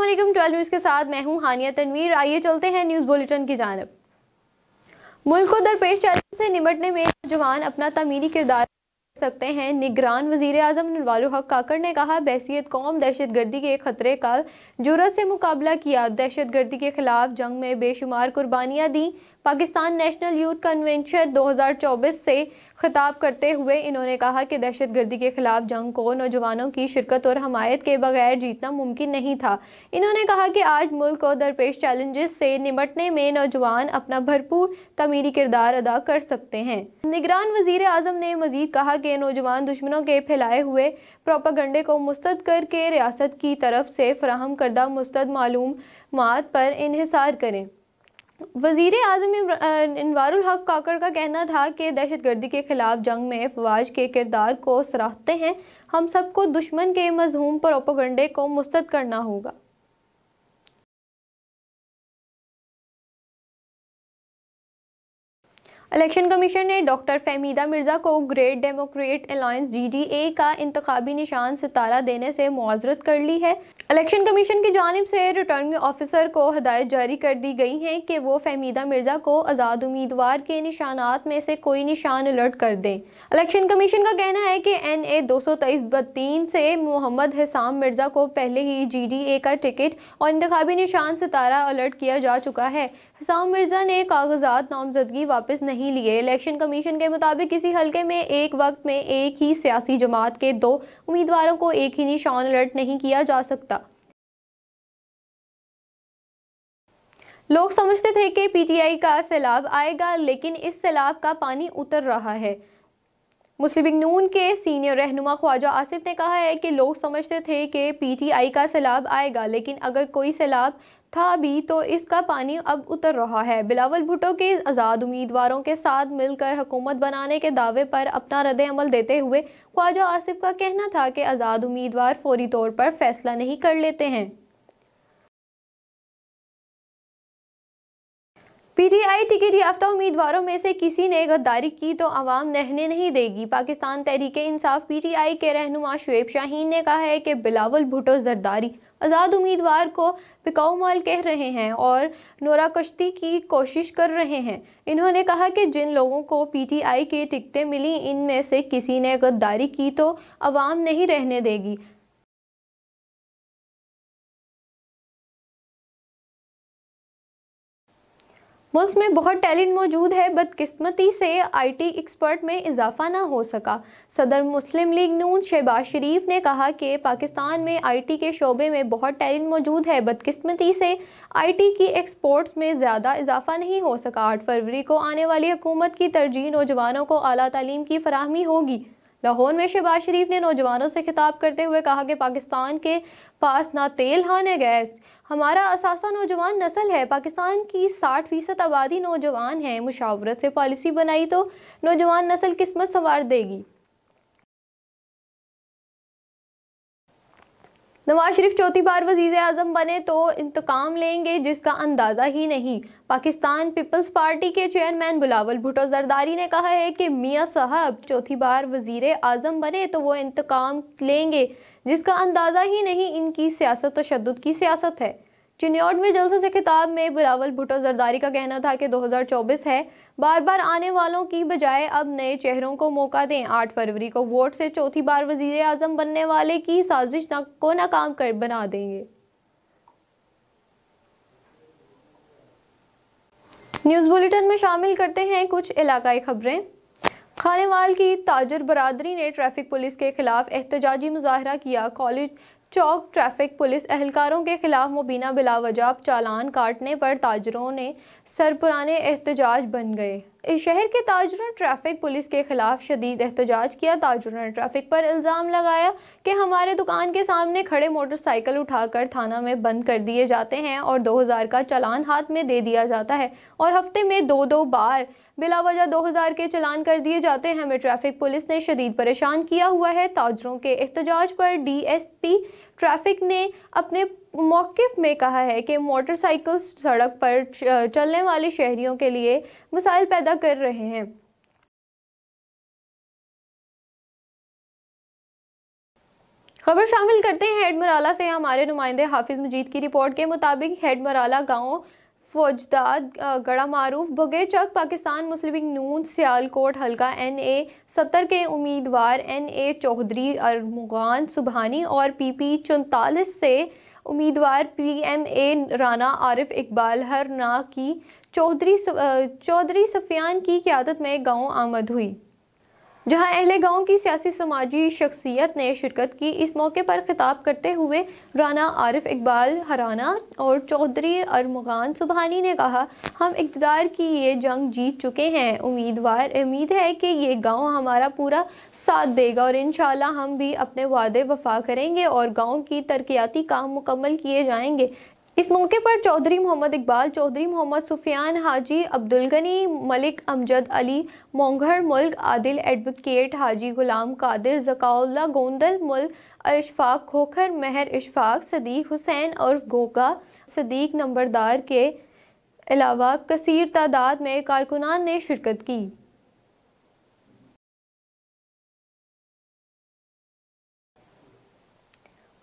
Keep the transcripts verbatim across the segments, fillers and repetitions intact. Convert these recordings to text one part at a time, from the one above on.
अस्सलामुअलैकुम, twelve news के साथ मैं हूं हानिया तनवीर। आइए चलते हैं न्यूज़ बुलेटिन की जानिब। मुल्क को दरपेश चैलेंज से निपटने में नौजवान अपना तामीरी किरदार कर सकते हैं। निगरान वज़ीर आज़म अनवारुल हक़ काकड़ ने कहा, बहसीत कौम दहशत गर्दी के ख़तरे का जुर्रत से मुकाबला किया, दहशत गर्दी के खिलाफ जंग में बेशुमार कुर्बानियाँ दी। पाकिस्तान नेशनल यूथ कन्वेंशन दो हज़ार चौबीस से खिताब करते हुए इन्होंने कहा कि दहशतगर्दी के खिलाफ जंग को नौजवानों की शिरकत और हमायत के बगैर जीतना मुमकिन नहीं था। इन्होंने कहा कि आज मुल्क को दरपेश चैलेंजेस से निपटने में नौजवान अपना भरपूर तमीरी किरदार अदा कर सकते हैं। निगरान वज़ीर आज़म ने मज़ीद कहा कि नौजवान दुश्मनों के फैलाए हुए प्रोपागंडे को मुस्तद करके रियासत की तरफ से फराहम करदा मुस्तद मालूमात पर इन्हिसार करें। वज़ीर आज़म अनवारुल हक़ काकड़ का कहना था कि दहशतगर्दी के खिलाफ जंग में फ़ौज के किरदार को सराहते हैं। हम सबको दुश्मन के मज़मूम प्रोपेगेंडे को मुस्तद करना होगा। इलेक्शन कमीशन ने डॉक्टर फहमीदा मिर्ज़ा को great democrat alliance G D A का इंतखाबी निशान सितारा देने से मुआज़रत कर ली है। इलेक्शन कमीशन की जानिब से रिटर्निंग ऑफिसर को हदायत जारी कर दी गई है कि वो फहमीदा मिर्ज़ा को आज़ाद उम्मीदवार के निशानात में से कोई निशान अलर्ट कर दें। इलेक्शन कमीशन का कहना है कि एन ए दो सौ तेईस बत्तीन से मोहम्मद हिसाम मिर्ज़ा को पहले ही जी डी ए का टिकट और इंतखाबी निशान सितारा अलर्ट किया जा चुका है। हिसाम मिर्ज़ा ने कागजात नामजदगी वापस नहीं लिए। इलेक्शन कमीशन के मुताबिक किसी हलके में एक वक्त में एक ही सियासी जमात के दो उम्मीदवारों को एक ही निशान अलर्ट नहीं किया जा सकता। लोग समझते थे कि पी टी आई का सैलाब आएगा, लेकिन इस सैलाब का पानी उतर रहा है। मुस्लिम लीग नून के सीनियर रहनुमा ख्वाजा आसिफ ने कहा है कि लोग समझते थे कि पी टी आई का सैलाब आएगा, लेकिन अगर कोई सैलाब था भी तो इसका पानी अब उतर रहा है। बिलावल भुट्टो के आज़ाद उम्मीदवारों के साथ मिलकर हुकूमत बनाने के दावे पर अपना रद्द-ए-अमल देते हुए ख्वाजा आसिफ का कहना था कि आज़ाद उम्मीदवार फौरी तौर पर फैसला नहीं कर लेते हैं। पी टी आई टिकट याफ्ता उम्मीदवारों में से किसी ने गद्दारी की तो आवाम नहने नहीं देगी। Pakistan Tehreek-e Insaf P T I के रहनुमा शोएब शाहीन ने कहा है कि बिलावल भुट्टो जरदारी आज़ाद उम्मीदवार को बिकाऊ माल कह रहे हैं और नोराकश्ती की कोशिश कर रहे हैं। इन्होंने कहा कि जिन लोगों को पी टी आई की टिकटें मिली, इनमें से किसी ने गद्दारी की तो आवाम नहीं रहने देगी। मुल्क में बहुत टैलेंट मौजूद है, बदकिस्मती से आई टी एक्सपर्ट में इजाफा ना हो सका। सदर मुस्लिम लीग नून शहबाज शरीफ ने कहा कि पाकिस्तान में आई टी के शोबे में बहुत टैलेंट मौजूद है, बदकिस्मती से आई टी की एक्सपोर्ट्स में ज़्यादा इजाफा नहीं हो सका। आठ फरवरी को आने वाली हुकूमत की तरजीह नौजवानों को आला तालीम की फराहमी होगी। लाहौर में शहबाज शरीफ ने नौजवानों से खिताब करते हुए कहा कि पाकिस्तान के पास ना तेल है ना गैस, हमारा असासा नौजवान नस्ल है। पाकिस्तान की साठ फीसद आबादी नौजवान है। मुशावरत से पॉलिसी बनाई तो नौजवान नस्ल किस्मत संवार देगी। नवाज शरीफ चौथी बार वज़ीर आज़म बने तो इंतकाम लेंगे जिसका अंदाज़ा ही नहीं। पाकिस्तान पीपल्स पार्टी के चेयरमैन बिलावल भुट्टो जरदारी ने कहा है कि मियाँ साहब चौथी बार वज़ीर आज़म बने तो वो इंतकाम लेंगे जिसका अंदाज़ा ही नहीं। इनकी सियासत तशद्दुद की सियासत है। चिन्नौट में जलसे से खिताब में बिलावल भुट्टो जरदारी का कहना था कि दो हज़ार चौबीस है, बार बार आने वालों की बजाय अब नए चेहरों को मौका दें। आठ फरवरी को वोट से चौथी बार वज़ीर आज़म बनने वाले की साजिश को नाकाम कर बना देंगे। न्यूज़ बुलेटिन में शामिल करते हैं कुछ इलाकाई खबरें। खानेवाल की ताजर बरादरी ने ट्रैफिक पुलिस के खिलाफ एहतजाजी मुजाहरा किया। कॉलेज चौक ट्रैफिक पुलिस अहलकारों के खिलाफ मुबीना बिलावजह चालान काटने पर ताजरों ने सर पुराने एहतजाज बन गए। इस शहर के ताजरों ने ट्रैफिक पुलिस के खिलाफ शदीद एहतजाज किया। ताजरों ने ट्रैफिक पर इल्ज़ाम लगाया कि हमारे दुकान के सामने खड़े मोटरसाइकिल उठाकर थाना में बंद कर दिए जाते हैं और दो हज़ार का चालान हाथ में दे दिया जाता है और हफ्ते में दो दो बार बिलावजह दो हज़ार के चलान कर दिए जाते हैं। हमें ट्रैफिक पुलिस ने शदीद परेशान किया हुआ है। ताजरों के एहतजाज पर डी एस पी ट्रैफिक ने अपने मौक़िफ़ में कहा है कि मोटरसाइकिल सड़क पर चलने वाले शहरियों के लिए मसाइल पैदा कर रहे हैं। खबर शामिल करते हैं हेडमराला से। हमारे नुमाइंदे हाफिज मजीद की रिपोर्ट के मुताबिक हेडमराला गाँव फौजदाद गड़ा मारूफ बगेचक पाकिस्तान मुस्लिम लीग नून सियालकोट हल्का एन ए सत्तर के उम्मीदवार एन ए चौधरी अरमुगान सुबहानी और पी पी चौंतालीस से उम्मीदवार P M A Rana Arif Iqbal हरना की चौधरी चौधरी सफियान की क़ियादत में गांव आमद हुई, जहां अहले गांव की सियासी समाजी शख्सियत ने शिरकत की। इस मौके पर खिताब करते हुए राना आरिफ इकबाल हराना और चौधरी अरमुगान सुबहानी ने कहा, हम इक़्तिदार की ये जंग जीत चुके हैं, उम्मीदवार उम्मीद है कि ये गांव हमारा पूरा साथ देगा और इंशाल्लाह हम भी अपने वादे वफा करेंगे और गांव की तरक्याती काम मुकम्मल किए जाएंगे। इस मौके पर चौधरी मोहम्मद इकबाल, चौधरी मोहम्मद सुफियान, हाजी अब्दुल गनी, मलिक अमजद अली, मोंघड़ मुल्क, आदिल एडवोकेट, हाजी गुलाम कादिर, ज़काउल्ला गोंदल मुल्क, अशफाक खोखर, महर इशफाक, सदीक हुसैन और गोगा सदीक नंबरदार के अलावा कसीर तादाद में कारकुनान ने शिरकत की।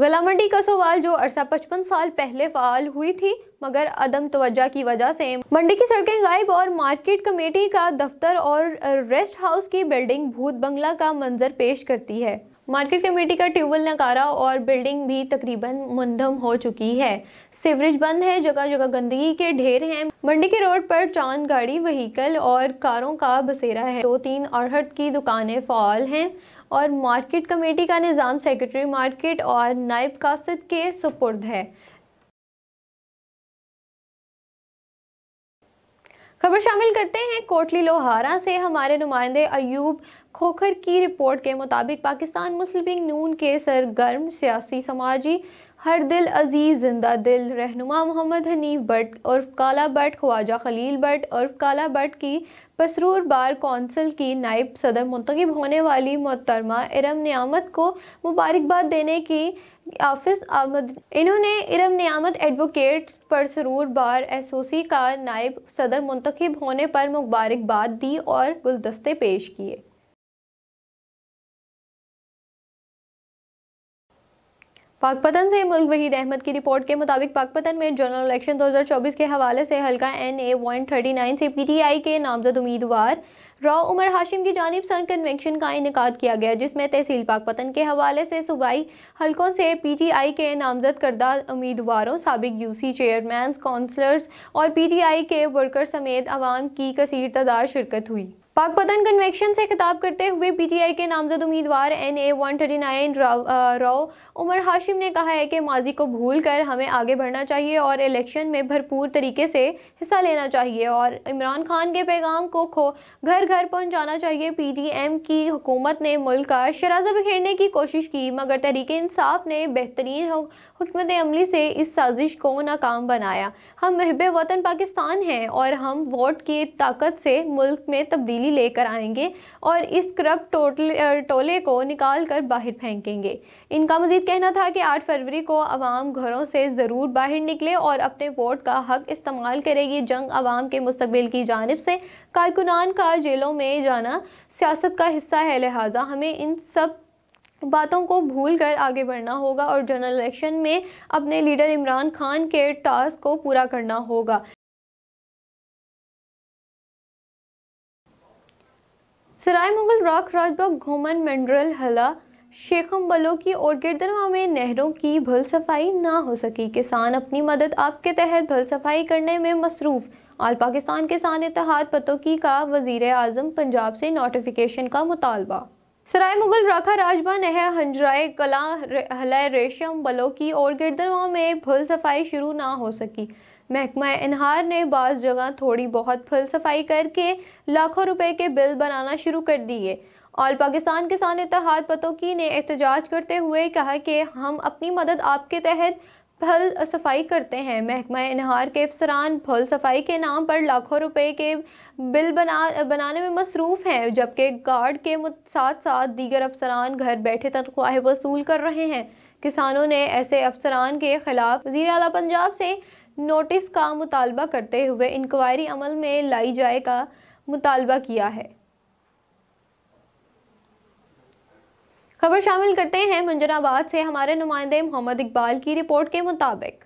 गलामंडी कसोवाल जो अरसा पचपन साल पहले फ़ाल हुई थी मगर अदम तवज्जा की वजह से मंडी की सड़कें गायब और मार्केट कमेटी का दफ्तर और रेस्ट हाउस की बिल्डिंग भूत बंगला का मंजर पेश करती है। मार्केट कमेटी का ट्यूबवेल नकारा और बिल्डिंग भी तकरीबन मुंधम हो चुकी है, सीवरेज बंद है, जगह जगह गंदगी के ढेर हैं। मंडी के रोड पर चांद गाड़ी, व्हीकल और कारों का बसेरा है। दो तीन अड़हठ की दुकानें फ़ाल हैं और मार्केट कमेटी का निज़ाम सेक्रेटरी मार्केट और नायब कासिद के सुपुर्द है। खबर शामिल करते हैं कोटली लोहारा से। हमारे नुमाइंदे अयूब खोखर की रिपोर्ट के मुताबिक पाकिस्तान मुस्लिम लीग नून के सरगर्म सियासी समाजी हर दिल अजीज जिंदा दिल रहनुमा मोहम्मद हनीफ बट उर्फ काला बट, ख्वाजा खलील बट उर्फ काला बट की पसरूर बार कौंसिल की नायब सदर मुंतखब होने वाली मोहतरमा इरम नियामत को मुबारकबाद देने की ऑफिस आमद। इन्होंने इरम नियामत एडवोकेट परसरूर बार एसोसी का नायब सदर मुंतखब होने पर मुबारकबाद दी और गुलदस्ते पेश किए। पाकपतन से मुल्क वहीद अहमद की रिपोर्ट के मुताबिक पाकपतन में जनरल इलेक्शन दो हज़ार चौबीस के हवाले से हल्का N A one thirty nine से पीटीआई के नामजद उम्मीदवार राव उमर हाशिम की जानिब सन कन्वेंशन का इनेकाद किया गया, जिसमें तहसील पाकपतन के हवाले से सूबाई हलकों से पीटीआई के नामजद करदा उम्मीदवारों, साबिक यूसी चेयरमैन, काउंसलर्स और पीटीआई के वर्कर समेत आवाम की कसीर तादाद शिरकत हुई। पाकपतन कन्वेक्शन से खिताब करते हुए पीटीआई के नामजद उम्मीदवार N A one thirty nine Rao Umar Hashim ने कहा है कि माजी को भूल कर हमें आगे बढ़ना चाहिए और इलेक्शन में भरपूर तरीके से हिस्सा लेना चाहिए और इमरान खान के पैगाम को खो घर घर पहुंचाना चाहिए। पीडीएम की हुकूमत ने मुल्क का शराजा बिखेरने की कोशिश की मगर तहरीक इंसाफ ने बेहतरीन हुकूमत अमली से इस साजिश को नाकाम बनाया। हम महब वतन पाकिस्तान हैं और हम वोट की ताकत से मुल्क में तब्दीली लेकर आएंगे और इस करप्ट टोटले टोले को निकाल कर बाहर फेंकेंगे। इनका मजीद कहना था कि आठ फरवरी को आवाम घरों से ज़रूर बाहर निकले और अपने वोट का हक इस्तेमाल करे। ये जंग आवाम के मुस्तकबिल की जानिब से कारकुनान का जेलों में जाना सियासत का हिस्सा है, लिहाजा हमें इन सब बातों को भूल कर आगे बढ़ना होगा और जनरल इलेक्शन में अपने लीडर इमरान खान के टास्क को पूरा करना होगा। सराय मुगल रॉक राजबाग घोमन मिनरल हला शेखम बलों की और गिरदरवा में नहरों की भल सफाई ना हो सकी। किसान अपनी मदद आपके तहत भल सफाई करने में मसरूफ़। आल पाकिस्तान किसान इत्तेहाद पतोकी का वज़ीर आज़म पंजाब से नोटिफिकेशन का मुतालबा। सराय मुगल राखा राजबा नहर हंजराए कला हला रेशम बलों की और गिरदरवा में भल सफाई शुरू ना हो सकी। महकमा इनहार ने बाज़ जगह थोड़ी बहुत फल सफाई करके लाखों रुपए के बिल बनाना शुरू कर दिए। ऑल पाकिस्तान किसान इत्तेहाद पतोकी ने एहतजाज करते हुए कहा कि हम अपनी मदद आपके तहत फल सफाई करते हैं। महकमा इनहार के अफसरान फल सफाई के नाम पर लाखों रुपए के बिल बना बनाने में मसरूफ़ हैं, जबकि गार्ड के साथ साथ दीगर अफसरान घर बैठे तनख्वाह वसूल कर रहे हैं। किसानों ने ऐसे अफसरान के खिलाफ वज़ीर आला पंजाब से नोटिस का मुतालबा करते हुए इंक्वायरी अमल में लाई जाए का मुतालबा किया है। खबर शामिल करते हैं मुंजराबाद से। हमारे नुमाइंदे मोहम्मद इकबाल की रिपोर्ट के मुताबिक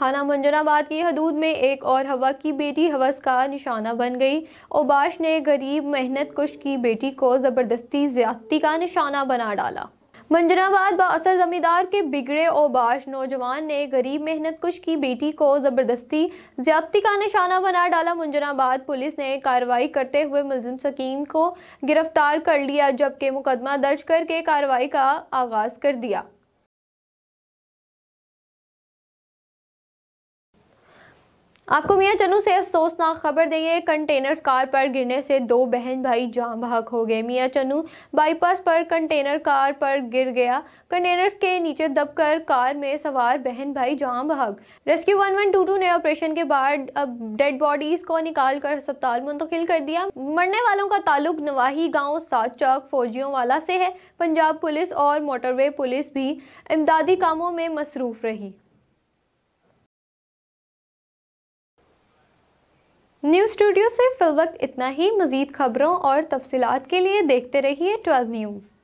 थाना मुंजराबाद की हदूद में एक और हवा की बेटी हवस का निशाना बन गई। ओबाश ने गरीब मेहनत कुश की बेटी को ज़बरदस्ती ज़्यादती का निशाना बना डाला। मुंजराबाद बाअसर ज़मींदार के बिगड़े ओबाश नौजवान ने गरीब मेहनत कुश की बेटी को ज़बरदस्ती ज़्यादती का निशाना बना डाला। मुंजराबाद पुलिस ने कार्रवाई करते हुए मुलजिम सकीम को गिरफ्तार कर लिया, जबकि मुकदमा दर्ज करके कार्रवाई का आगाज़ कर दिया। आपको मियां चन्नू से अफसोसनाक खबर देंगे। कंटेनर कार पर गिरने से दो बहन भाई जान बहक हो गए। मियां चन्नू बाईपास पर कंटेनर कार पर गिर गया। कंटेनर्स के नीचे दबकर कार में सवार बहन भाई जान बहक। रेस्क्यू ग्यारह बाईस ने ऑपरेशन के बाद अब डेड बॉडीज को निकालकर अस्पताल मुंतकिल कर दिया। मरने वालों का ताल्लुक नवाही गाँव सात चौक फौजियों वाला से है। पंजाब पुलिस और मोटरवे पुलिस भी इमदादी कामों में मसरूफ रही। न्यूज़ स्टूडियो से फिलहाल इतना ही। मज़ीद खबरों और तफसीलात के लिए देखते रहिए ट्वेल्व न्यूज़।